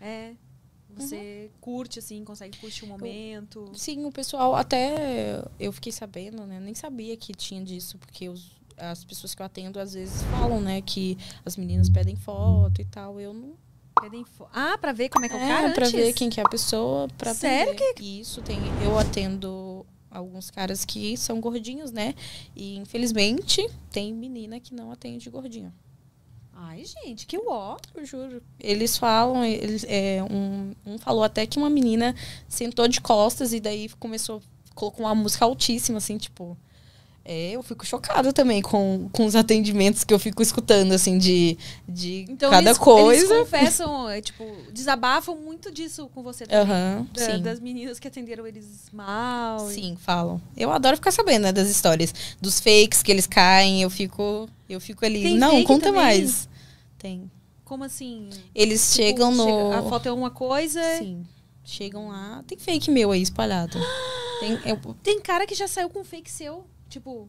É. Você curte, assim, consegue curtir o momento. Eu, sim, o pessoal até... Eu fiquei sabendo, né? Nem sabia que tinha disso, porque as pessoas que eu atendo, às vezes, falam, né? Que as meninas pedem foto e tal. Eu não... Pedem foto. Ah, pra ver como é que é o cara antes? Pra ver quem que é a pessoa. Pra sério aprender. Que... Isso, tem... Eu atendo alguns caras que são gordinhos, né? E, infelizmente, tem menina que não atende gordinho. Ai, gente, que uó. Eu juro. Eles falam, um falou até que uma menina sentou de costas e daí colocou uma música altíssima, assim, tipo... eu fico chocada também com os atendimentos que eu fico escutando, assim, de então, cada coisa. Então, eles confessam, tipo, desabafam muito disso com você também. Das meninas que atenderam eles mal. Sim, falam. Eu adoro ficar sabendo, né, das histórias. Dos fakes que eles caem, eu fico ali. Tem não, conta também? Mais. Tem. Como assim? Eles tipo, chegam no... a foto é uma coisa... Sim. Chegam lá... Tem fake meu aí espalhado. Tem cara que já saiu com fake seu. Tipo,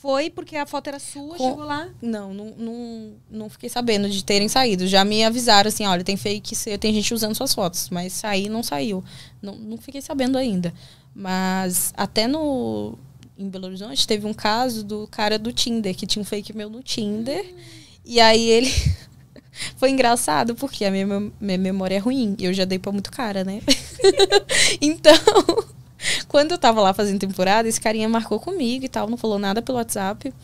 foi porque a foto era sua, chegou lá? Não fiquei sabendo de terem saído. Já me avisaram assim, olha, tem fake, tem gente usando suas fotos. Mas sair não saiu. Não fiquei sabendo ainda. Mas até em Belo Horizonte teve um caso do cara do Tinder, que tinha um fake meu no Tinder. E aí ele... Foi engraçado, porque a minha memória é ruim. E eu já dei pra muito cara, né? Então... Quando eu tava lá fazendo temporada, esse carinha marcou comigo e tal, não falou nada pelo WhatsApp.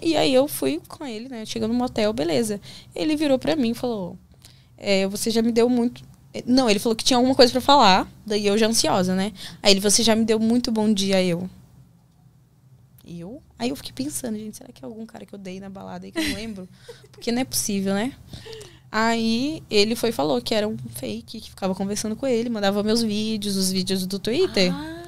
E aí eu fui com ele, né? Chegando no motel, beleza. Ele virou pra mim e falou, você já me deu muito... Não, ele falou que tinha alguma coisa pra falar, daí eu já ansiosa, né? Aí ele, você já me deu muito bom dia, eu? Aí eu fiquei pensando, gente, será que é algum cara que eu dei na balada aí que eu não lembro? Porque não é possível, né? Aí ele falou que era um fake, que ficava conversando com ele, mandava meus vídeos, os vídeos do Twitter. Ah.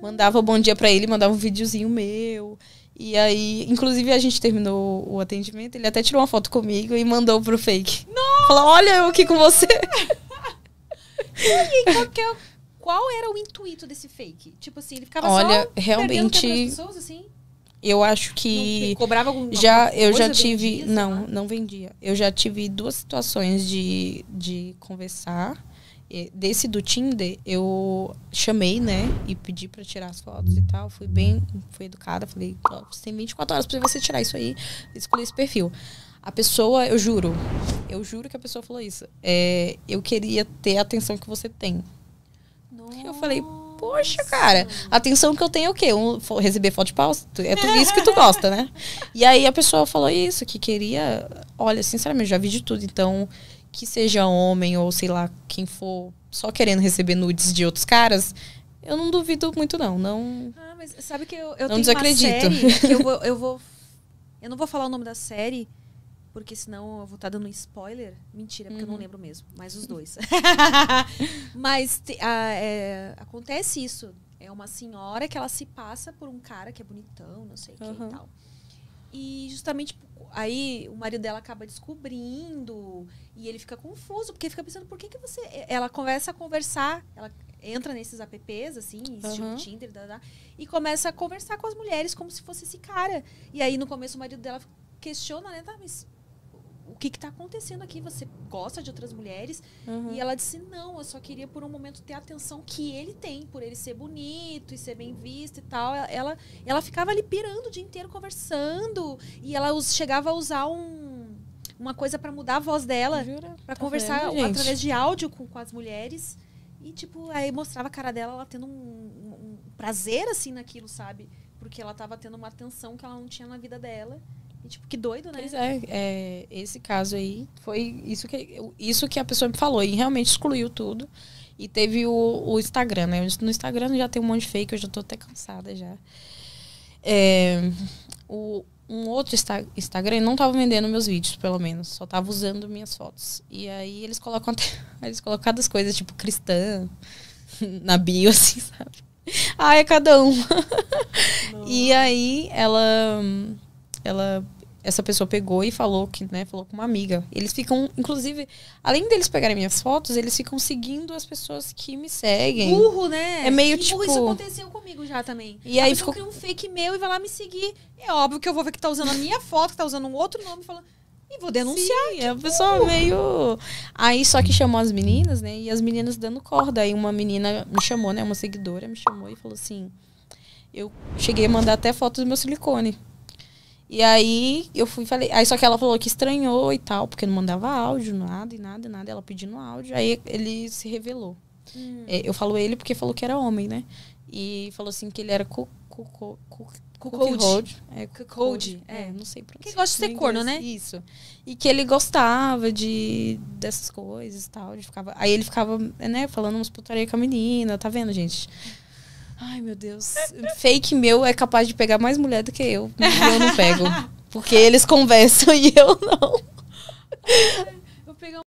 Mandava bom dia pra ele, mandava um videozinho meu. E aí, inclusive, a gente terminou o atendimento, ele até tirou uma foto comigo e mandou pro fake. Nossa! Falou, olha eu aqui com você. E aí, qual era o intuito desse fake? Tipo assim, ele ficava olha, só realmente... perdendo tempo das pessoas, assim? Eu acho que cobrava eu já tive, vendia, não vendia. Eu já tive duas situações de conversar. Desse do Tinder, eu chamei, né, e pedi pra tirar as fotos e tal. Fui educada, falei, ó, você tem 24 horas pra você tirar isso aí. Escolhi esse perfil. A pessoa, eu juro que a pessoa falou isso. Eu queria ter a atenção que você tem. Nossa. Eu falei, poxa, cara, a atenção que eu tenho é o quê? Receber foto de pau? É tudo isso que tu gosta, né? E aí a pessoa falou isso, que queria... Olha, sinceramente, já vi de tudo. Então, que seja homem ou sei lá quem for, só querendo receber nudes de outros caras, eu não duvido muito, não. Ah, mas sabe que eu tenho desacredito. Uma série que eu não vou falar o nome da série, porque senão eu vou estar dando um spoiler. Mentira, porque eu não lembro mesmo. Mas os dois. Mas acontece isso. É uma senhora que ela se passa por um cara que é bonitão, não sei o que e tal. E justamente aí o marido dela acaba descobrindo. E ele fica confuso, porque fica pensando, por que você... Ela começa a conversar, ela entra nesses apps, assim, estilo Tinder, e começa a conversar com as mulheres como se fosse esse cara. E aí no começo o marido dela questiona, né? Tá, mas o que tá acontecendo aqui? Você gosta de outras mulheres? E ela disse, não, eu só queria por um momento ter a atenção que ele tem, por ele ser bonito e ser bem visto e tal. Ela ficava ali pirando o dia inteiro, conversando. E ela chegava a usar uma coisa para mudar a voz dela, para conversar através de áudio com as mulheres. E, tipo, aí mostrava a cara dela, ela tendo um prazer, assim, naquilo, sabe? Porque ela tava tendo uma atenção que ela não tinha na vida dela. E, tipo, que doido, né? Pois é, esse caso aí foi isso que a pessoa me falou. E realmente excluiu tudo. E teve o Instagram, né? No Instagram já tem um monte de fake, eu já tô até cansada já. Um outro Instagram não tava vendendo meus vídeos, pelo menos. Só tava usando minhas fotos. E aí eles colocam as coisas, tipo, cristã na bio, assim, sabe? Ah, é cada um. E aí essa pessoa pegou e falou que, né, falou com uma amiga. Eles ficam, inclusive, além deles pegarem minhas fotos, eles ficam seguindo as pessoas que me seguem. Burro, né? É meio tipo... Isso aconteceu comigo já também. E aí ficou... cria um fake meu e vai lá me seguir. É óbvio que eu vou ver que tá usando a minha foto, que tá usando um outro nome, falando... E vou denunciar. Sim, a pessoa veio... Aí só que chamou as meninas, né? E as meninas dando corda. Aí uma menina me chamou, né? Uma seguidora me chamou e falou assim... Eu cheguei a mandar até foto do meu silicone. E aí eu fui e falei... Aí só que ela falou que estranhou e tal, porque não mandava áudio, nada. Ela pedindo áudio. Aí ele se revelou. Eu falo ele porque falou que era homem, né? E falou assim que ele era cuckold. É, não sei pronunciar. Que gosta de ser corno, né? Isso. E que ele gostava dessas coisas e tal. Aí ele ficava, né, falando umas putaria com a menina. Tá vendo, gente? Ai, meu Deus. Fake meu é capaz de pegar mais mulher do que eu. Eu não pego. Porque eles conversam e eu não.